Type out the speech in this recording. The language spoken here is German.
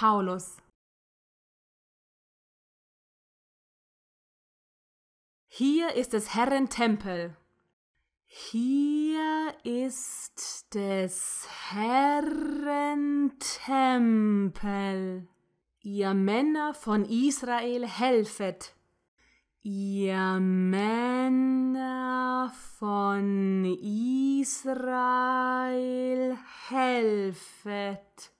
Paulus. Hier ist des Herren Tempel. Hier ist des Herren Tempel. Ihr Männer von Israel, helfet. Ihr Männer von Israel, helfet.